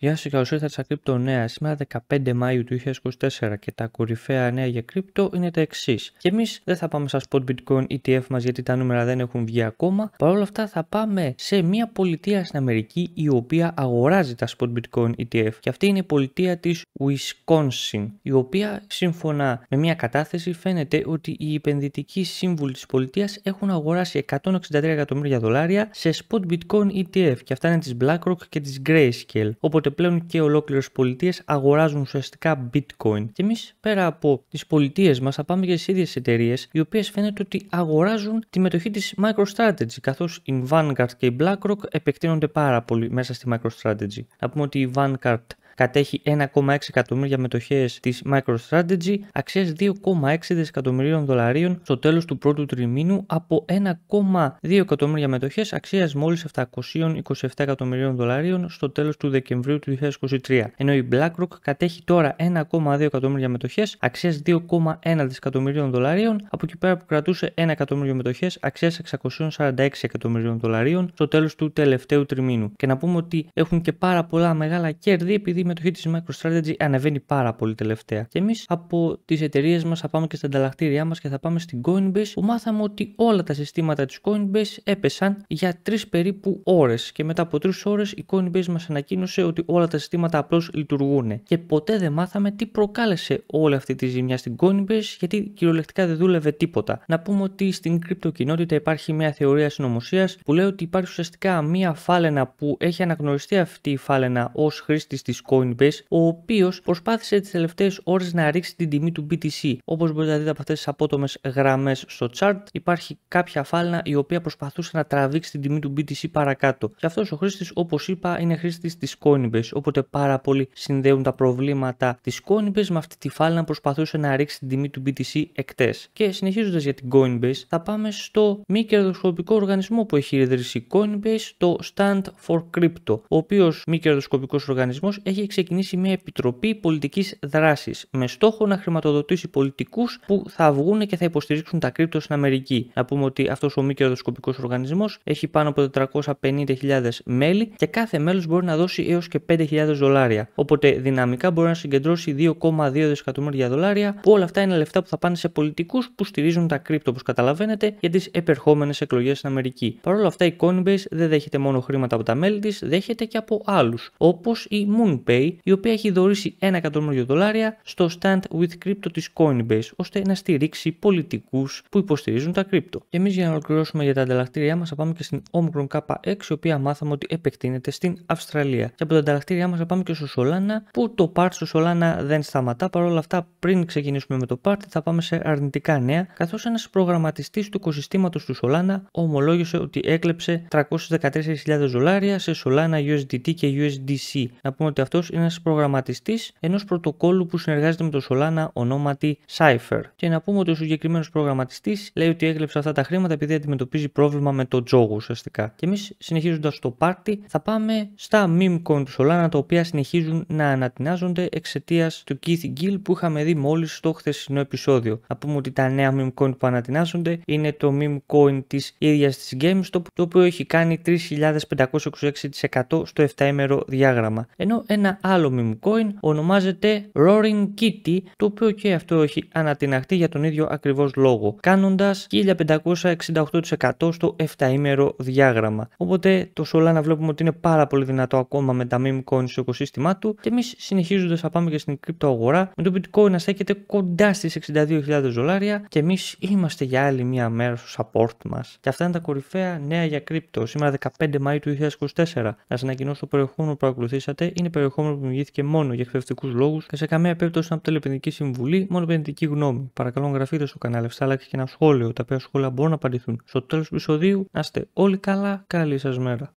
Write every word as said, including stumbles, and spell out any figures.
Γεια σας, καλώς ήρθατε στα Crypto Νέα. Σήμερα δεκαπέντε Μαΐου του δύο χιλιάδες είκοσι τέσσερα και τα κορυφαία νέα για κρυπτο είναι τα εξής. Και εμείς δεν θα πάμε στα spot bitcoin ι τι εφ μας γιατί τα νούμερα δεν έχουν βγει ακόμα. Παρ' όλα αυτά θα πάμε σε μια πολιτεία στην Αμερική η οποία αγοράζει τα spot bitcoin ι τι εφ και αυτή είναι η πολιτεία της Wisconsin, η οποία σύμφωνα με μια κατάθεση φαίνεται ότι οι επενδυτικοί σύμβουλοι της πολιτείας έχουν αγοράσει εκατόν εξήντα τρία εκατομμύρια δολάρια σε spot bitcoin ι τι εφ και αυτά είναι της BlackRock και της Grayscale. Οπότε πλέον και ολόκληρες πολιτείες αγοράζουν ουσιαστικά bitcoin. Και εμείς πέρα από τις πολιτείες μας θα πάμε για τις ίδιες εταιρείες, οι οποίες φαίνεται ότι αγοράζουν τη μετοχή της MicroStrategy, καθώς η Vanguard και η BlackRock επεκτείνονται πάρα πολύ μέσα στη MicroStrategy. Να πούμε ότι η Vanguard κατέχει ένα κόμμα έξι εκατομμύρια μετοχές της MicroStrategy, αξίας δύο κόμμα έξι δισεκατομμυρίων δολαρίων στο τέλος του πρώτου τριμήνου από ένα κόμμα δύο εκατομμύρια μετοχές, αξίας μόλις επτακόσια είκοσι επτά εκατομμυρίων δολαρίων στο τέλος του Δεκεμβρίου του δύο χιλιάδες είκοσι τρία. Ενώ η BlackRock κατέχει τώρα ένα κόμμα δύο εκατομμύρια μετοχές, αξίας δύο κόμμα ένα δισεκατομμυρίων δολαρίων από εκεί πέρα που κρατούσε ένα εκατομμύριο μετοχές, αξίας εξακόσια σαράντα έξι εκατομμυρίων δολαρίων στο τέλος του τελευταίου τριμήνου. Και να πούμε ότι έχουν και πάρα πολλά μεγάλα κέρδη επειδή η μετοχή της MicroStrategy ανεβαίνει πάρα πολύ τελευταία. Και εμείς από τις εταιρείες μας θα πάμε και στα ανταλλακτήριά μας και θα πάμε στην Coinbase, που μάθαμε ότι όλα τα συστήματα της Coinbase έπεσαν για τρεις περίπου ώρες και μετά από τρεις ώρες η Coinbase μας ανακοίνωσε ότι όλα τα συστήματα απλώς λειτουργούν. Και ποτέ δεν μάθαμε τι προκάλεσε όλη αυτή τη ζημιά στην Coinbase, γιατί κυριολεκτικά δεν δούλευε τίποτα. Να πούμε ότι στην κρυπτοκοινότητα υπάρχει μια θεωρία συνωμοσίας που λέει ότι υπάρχει ουσιαστικά μια φάλαινα που έχει αναγνωριστεί αυτή η φάλαινα ως χρήστης της Coinbase, ο οποίος προσπάθησε τις τελευταίες ώρες να ρίξει την τιμή του μπι τι σι. Όπως μπορείτε να δείτε από αυτές τις απότομες γραμμές στο chart, υπάρχει κάποια φάλαινα η οποία προσπαθούσε να τραβήξει την τιμή του μπι τι σι παρακάτω. Και αυτός ο χρήστης, όπως είπα, είναι χρήστης της Coinbase. Οπότε πάρα πολλοί συνδέουν τα προβλήματα της Coinbase με αυτή τη φάλαινα που προσπαθούσε να ρίξει την τιμή του μπι τι σι εκτές. Και συνεχίζοντας για την Coinbase, θα πάμε στο μη κερδοσκοπικό οργανισμό που έχει ιδρύσει η Coinbase, το Stand for Crypto, ο οποίος μη κερδοσκοπικός οργανισμός έχει ξεκινήσει μια επιτροπή πολιτικής δράσης με στόχο να χρηματοδοτήσει πολιτικούς που θα βγουν και θα υποστηρίξουν τα κρύπτο στην Αμερική. Να πούμε ότι αυτός ο μη κερδοσκοπικός οργανισμός έχει πάνω από τετρακόσιες πενήντα χιλιάδες μέλη και κάθε μέλος μπορεί να δώσει έως και πέντε χιλιάδες δολάρια. Οπότε δυναμικά μπορεί να συγκεντρώσει δύο κόμμα δύο δισεκατομμύρια δολάρια, που όλα αυτά είναι λεφτά που θα πάνε σε πολιτικούς που στηρίζουν τα κρύπτο, όπως καταλαβαίνετε, για τις επερχόμενες εκλογές στην Αμερική. Παρ' όλα αυτά η Coinbase δεν δέχεται μόνο χρήματα από τα μέλη της, δέχεται και από άλλους, όπως η Moonbase, η οποία έχει δωρήσει ένα εκατομμύριο δολάρια στο Stand with Crypto της Coinbase, ώστε να στηρίξει πολιτικούς που υποστηρίζουν τα κρύπτο. Και εμείς για να ολοκληρώσουμε για τα ανταλλακτήριά μας, θα πάμε και στην Omicron κέι έξι, η οποία μάθαμε ότι επεκτείνεται στην Αυστραλία. Και από τα ανταλλακτήριά μας θα πάμε και στο Solana, που το part στο Solana δεν σταματά. Παρ' όλα αυτά, πριν ξεκινήσουμε με το part, θα πάμε σε αρνητικά νέα, καθώς ένας προγραμματιστής του οικοσυστήματος του Solana ομολόγησε ότι έκλεψε τριακόσιες δεκατέσσερις χιλιάδες δολάρια σε Solana, γιου ες ντι τι και γιου ες ντι σι. Να πούμε ότι αυτός είναι ένας προγραμματιστής ενός πρωτοκόλλου που συνεργάζεται με το Solana ονόματι Cypher. Και να πούμε ότι ο συγκεκριμένος προγραμματιστής λέει ότι έκλεψε αυτά τα χρήματα επειδή αντιμετωπίζει πρόβλημα με το τζόγο ουσιαστικά. Και εμείς συνεχίζοντας το party θα πάμε στα meme coin του Solana, τα οποία συνεχίζουν να ανατινάζονται εξαιτίας του Keith Gill που είχαμε δει μόλις στο χθεσινό επεισόδιο. Να πούμε ότι τα νέα meme coin που ανατινάζονται είναι το meme coin της ίδιας της GameStop, το οποίο έχει κάνει τρεις χιλιάδες πεντακόσια είκοσι έξι τοις εκατό στο εφτάημερο διάγραμμα. Ενώ ένα άλλο meme coin ονομάζεται Roaring Kitty, το οποίο και αυτό έχει ανατιναχτεί για τον ίδιο ακριβώς λόγο, κάνοντας χίλια πεντακόσια εξήντα οκτώ τοις εκατό στο εφτάημερο διάγραμμα. Οπότε το Solana βλέπουμε ότι είναι πάρα πολύ δυνατό ακόμα με τα meme coins στο οικοσύστημά του. Και εμείς συνεχίζοντας θα πάμε και στην κρυπτοαγορά, με το bitcoin να στέκεται κοντά στις εξήντα δύο χιλιάδες δολάρια και εμείς είμαστε για άλλη μία μέρα στο support μας. Και αυτά είναι τα κορυφαία νέα για κρύπτο σήμερα δεκαπέντε Μαΐου του δύο χιλιάδες είκοσι τέσσερα. Να σας ανακοινώσω το περιεχόμενο που ακολουθήσατε είναι περιεχόμενο που δημιουργήθηκε μόνο για εκπαιδευτικούς λόγους και σε καμία περίπτωση από τελεπενδυτική συμβουλή, μόνο επενδυτική γνώμη. Παρακαλώ, εγγραφείτε στο κανάλι, αφήστε like και ένα σχόλιο, τα οποία σχόλια μπορούν να απαντηθούν στο τέλος του επεισοδίου. Να είστε όλοι καλά, καλή σας μέρα.